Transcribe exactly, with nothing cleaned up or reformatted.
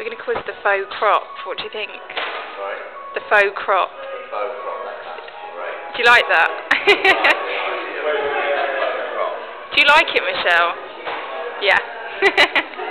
We're going to quiz the faux crop. What do you think? Sorry? The faux crop. The faux crop. That's great. Do you like that? Do you like it, Michelle? Yeah.